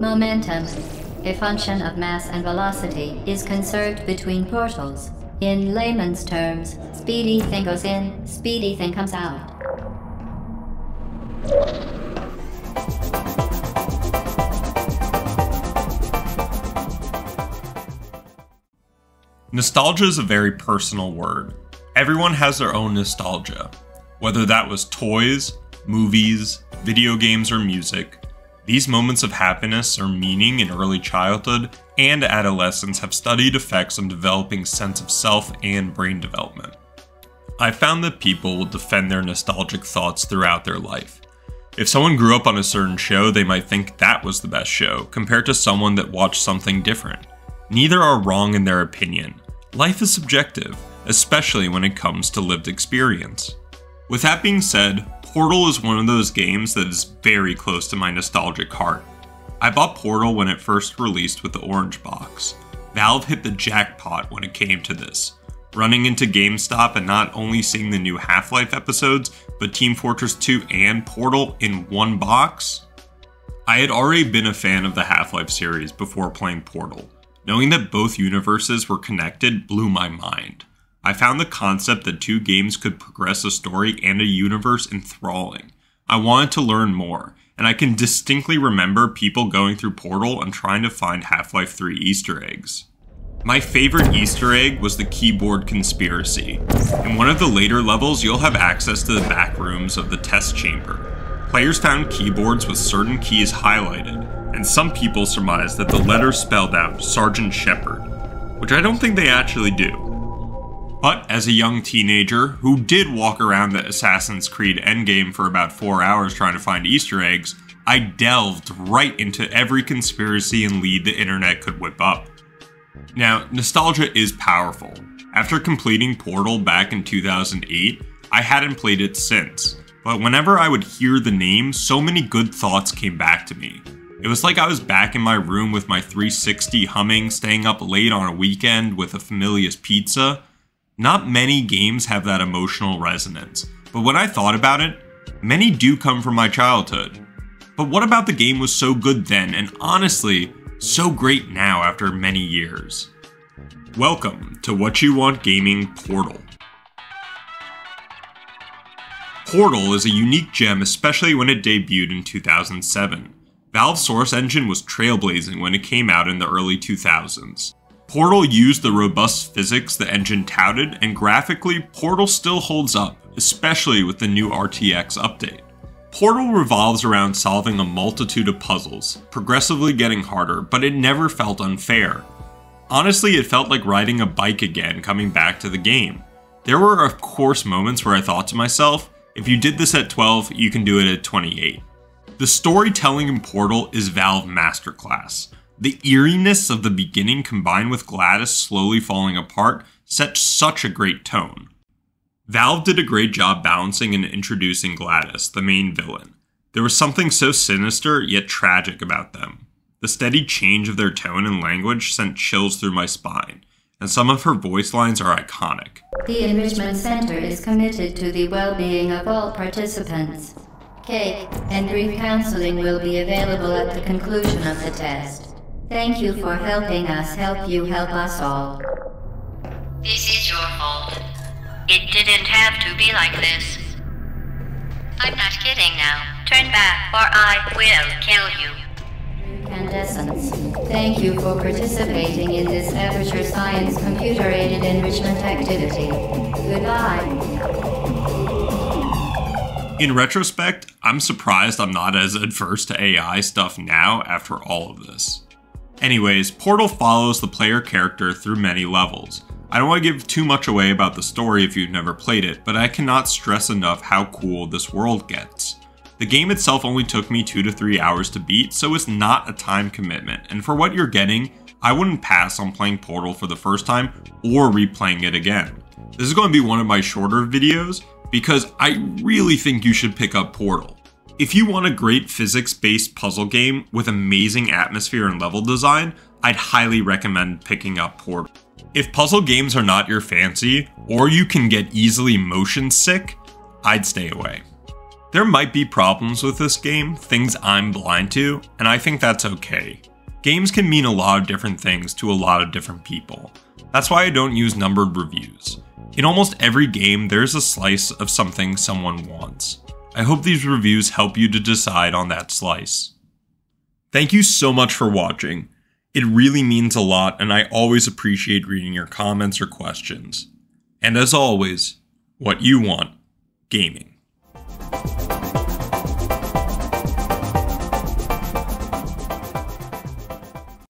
Momentum, a function of mass and velocity, is conserved between portals. In layman's terms, speedy thing goes in, speedy thing comes out. Nostalgia is a very personal word. Everyone has their own nostalgia. Whether that was toys, movies, video games, or music, these moments of happiness or meaning in early childhood and adolescence have studied effects on developing sense of self and brain development. I found that people will defend their nostalgic thoughts throughout their life. If someone grew up on a certain show, they might think that was the best show, compared to someone that watched something different. Neither are wrong in their opinion. Life is subjective, especially when it comes to lived experience. With that being said, Portal is one of those games that is very close to my nostalgic heart. I bought Portal when it first released with the orange box. Valve hit the jackpot when it came to this. Running into GameStop and not only seeing the new Half-Life episodes, but Team Fortress 2 and Portal in one box? I had already been a fan of the Half-Life series before playing Portal. Knowing that both universes were connected blew my mind. I found the concept that two games could progress a story and a universe enthralling. I wanted to learn more, and I can distinctly remember people going through Portal and trying to find Half-Life 3 Easter eggs. My favorite Easter egg was the keyboard conspiracy. In one of the later levels, you'll have access to the back rooms of the test chamber. Players found keyboards with certain keys highlighted, and some people surmised that the letter spelled out Sergeant Shepard, which I don't think they actually do. But as a young teenager who did walk around the Assassin's Creed endgame for about 4 hours trying to find Easter eggs, I delved right into every conspiracy and lead the internet could whip up. Now, nostalgia is powerful. After completing Portal back in 2008, I hadn't played it since, but whenever I would hear the name, so many good thoughts came back to me. It was like I was back in my room with my 360 humming, staying up late on a weekend with a familiar's pizza. Not many games have that emotional resonance, but when I thought about it, many do come from my childhood. But what about the game was so good then, and honestly, so great now after many years? Welcome to What You Want Gaming Portal. Portal is a unique gem, especially when it debuted in 2007. Valve's source engine was trailblazing when it came out in the early 2000s. Portal used the robust physics the engine touted, and graphically, Portal still holds up, especially with the new RTX update. Portal revolves around solving a multitude of puzzles, progressively getting harder, but it never felt unfair. Honestly, it felt like riding a bike again coming back to the game. There were of course moments where I thought to myself, if you did this at 12, you can do it at 28. The storytelling in Portal is Valve masterclass. The eeriness of the beginning combined with Gladys slowly falling apart set such a great tone. Valve did a great job balancing and introducing Gladys, the main villain. There was something so sinister yet tragic about them. The steady change of their tone and language sent chills through my spine, and some of her voice lines are iconic. The Enrichment Center is committed to the well-being of all participants. Cake and grief counseling will be available at the conclusion of the test. Thank you for helping us help you help us all. This is your fault. It didn't have to be like this. I'm not kidding now. Turn back or I will kill you. Incandescence, thank you for participating in this Aperture Science computer-aided enrichment activity. Goodbye. In retrospect, I'm surprised I'm not as adverse to AI stuff now after all of this. Anyways, Portal follows the player character through many levels. I don't want to give too much away about the story if you've never played it, but I cannot stress enough how cool this world gets. The game itself only took me 2 to 3 hours to beat, so it's not a time commitment, and for what you're getting, I wouldn't pass on playing Portal for the first time or replaying it again. This is going to be one of my shorter videos because I really think you should pick up Portal. If you want a great physics-based puzzle game with amazing atmosphere and level design, I'd highly recommend picking up Portal. If puzzle games are not your fancy, or you can get easily motion sick, I'd stay away. There might be problems with this game, things I'm blind to, and I think that's okay. Games can mean a lot of different things to a lot of different people. That's why I don't use numbered reviews. In almost every game, there's a slice of something someone wants. I hope these reviews help you to decide on that slice. Thank you so much for watching. It really means a lot, and I always appreciate reading your comments or questions. And as always, what you want, gaming.